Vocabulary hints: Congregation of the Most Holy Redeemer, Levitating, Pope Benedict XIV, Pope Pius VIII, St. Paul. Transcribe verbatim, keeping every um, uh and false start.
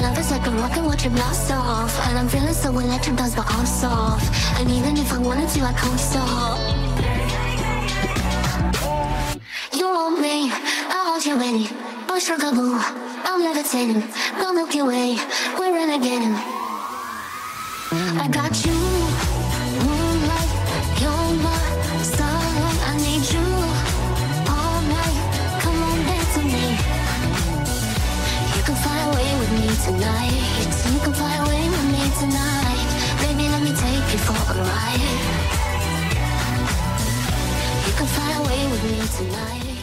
love is like a rocket, watch it blast off. And I'm feeling so electric, does my arms soft. And even if I wanted to, I can't stop. You want me, I hold you in. Push for gobble, I'm levitating. No Milky Way, we're renegading. I got you, moonlight, you're my starlight. I need you all night, come on back to me. You can fly away with me tonight. You can fly away with me tonight. Baby, let me take you for a ride. You can fly away with me tonight.